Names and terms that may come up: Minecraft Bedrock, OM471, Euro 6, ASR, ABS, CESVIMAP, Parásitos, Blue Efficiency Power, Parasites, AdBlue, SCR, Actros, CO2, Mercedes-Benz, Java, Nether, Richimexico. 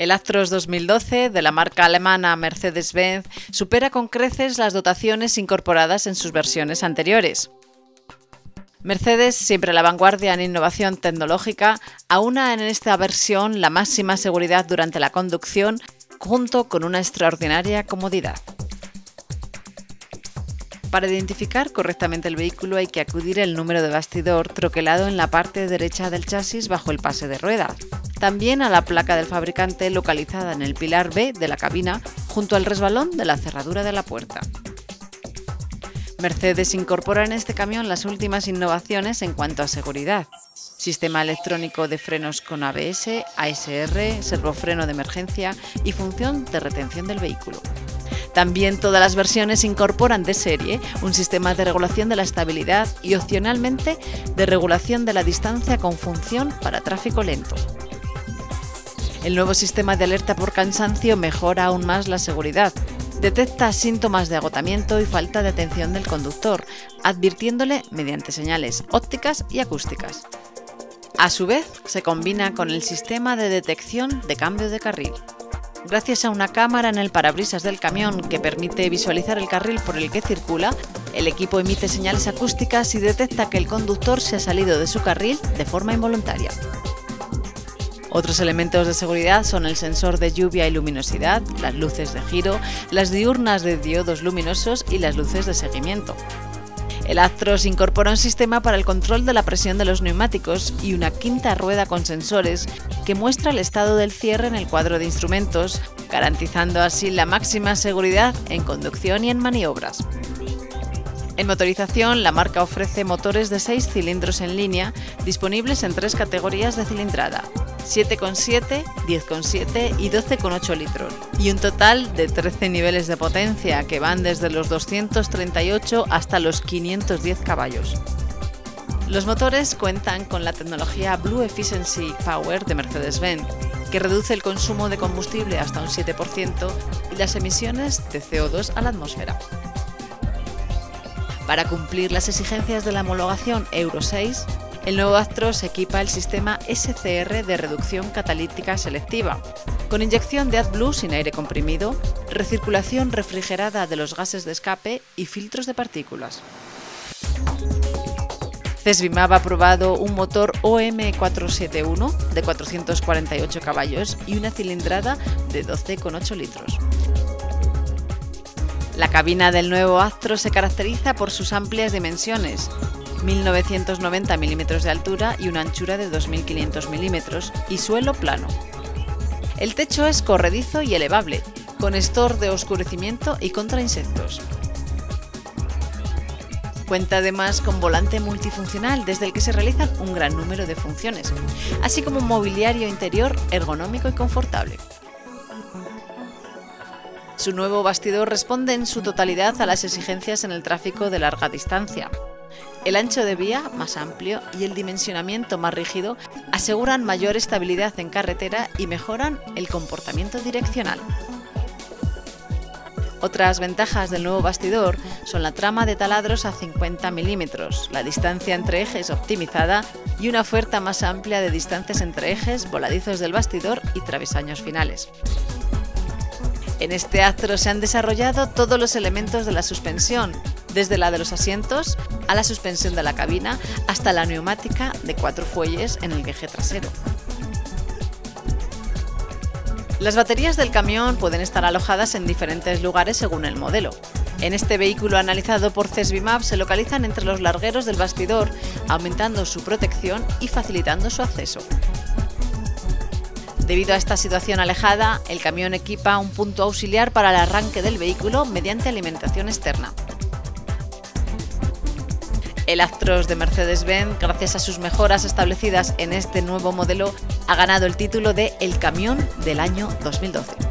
El Actros 2012 de la marca alemana Mercedes-Benz supera con creces las dotaciones incorporadas en sus versiones anteriores. Mercedes, siempre a la vanguardia en innovación tecnológica, aúna en esta versión la máxima seguridad durante la conducción junto con una extraordinaria comodidad. Para identificar correctamente el vehículo hay que acudir al número de bastidor troquelado en la parte derecha del chasis bajo el pase de ruedas. También a la placa del fabricante localizada en el pilar B de la cabina junto al resbalón de la cerradura de la puerta. Mercedes incorpora en este camión las últimas innovaciones en cuanto a seguridad. Sistema electrónico de frenos con ABS, ASR, servofreno de emergencia y función de retención del vehículo. También todas las versiones incorporan de serie un sistema de regulación de la estabilidad y opcionalmente de regulación de la distancia con función para tráfico lento. El nuevo sistema de alerta por cansancio mejora aún más la seguridad. Detecta síntomas de agotamiento y falta de atención del conductor, advirtiéndole mediante señales ópticas y acústicas. A su vez, se combina con el sistema de detección de cambio de carril. Gracias a una cámara en el parabrisas del camión que permite visualizar el carril por el que circula, el equipo emite señales acústicas y detecta que el conductor se ha salido de su carril de forma involuntaria. Otros elementos de seguridad son el sensor de lluvia y luminosidad, las luces de giro, las diurnas de diodos luminosos y las luces de seguimiento. El Actros incorpora un sistema para el control de la presión de los neumáticos y una quinta rueda con sensores que muestra el estado del cierre en el cuadro de instrumentos, garantizando así la máxima seguridad en conducción y en maniobras. En motorización, la marca ofrece motores de 6 cilindros en línea disponibles en 3 categorías de cilindrada: 7,7, 10,7 y 12,8 litros, y un total de 13 niveles de potencia que van desde los 238 hasta los 510 caballos. Los motores cuentan con la tecnología Blue Efficiency Power de Mercedes-Benz, que reduce el consumo de combustible hasta un 7% y las emisiones de CO2 a la atmósfera. Para cumplir las exigencias de la homologación Euro 6, el nuevo Actros equipa el sistema SCR de reducción catalítica selectiva, con inyección de AdBlue sin aire comprimido, recirculación refrigerada de los gases de escape y filtros de partículas. CESVIMAP ha aprobado un motor OM471 de 448 caballos y una cilindrada de 12,8 litros. La cabina del nuevo Actros se caracteriza por sus amplias dimensiones, 1990 milímetros de altura y una anchura de 2500 milímetros y suelo plano. El techo es corredizo y elevable, con estor de oscurecimiento y contra insectos. Cuenta además con volante multifuncional desde el que se realizan un gran número de funciones, así como un mobiliario interior ergonómico y confortable. Su nuevo bastidor responde en su totalidad a las exigencias en el tráfico de larga distancia. El ancho de vía más amplio y el dimensionamiento más rígido aseguran mayor estabilidad en carretera y mejoran el comportamiento direccional. Otras ventajas del nuevo bastidor son la trama de taladros a 50 milímetros, la distancia entre ejes optimizada y una oferta más amplia de distancias entre ejes, voladizos del bastidor y travesaños finales. En este Actros se han desarrollado todos los elementos de la suspensión, desde la de los asientos a la suspensión de la cabina hasta la neumática de 4 fuelles en el eje trasero. Las baterías del camión pueden estar alojadas en diferentes lugares según el modelo. En este vehículo analizado por CESVIMAP se localizan entre los largueros del bastidor, aumentando su protección y facilitando su acceso. Debido a esta situación alejada, el camión equipa un punto auxiliar para el arranque del vehículo mediante alimentación externa. El Actros de Mercedes-Benz, gracias a sus mejoras establecidas en este nuevo modelo, ha ganado el título de El Camión del año 2012.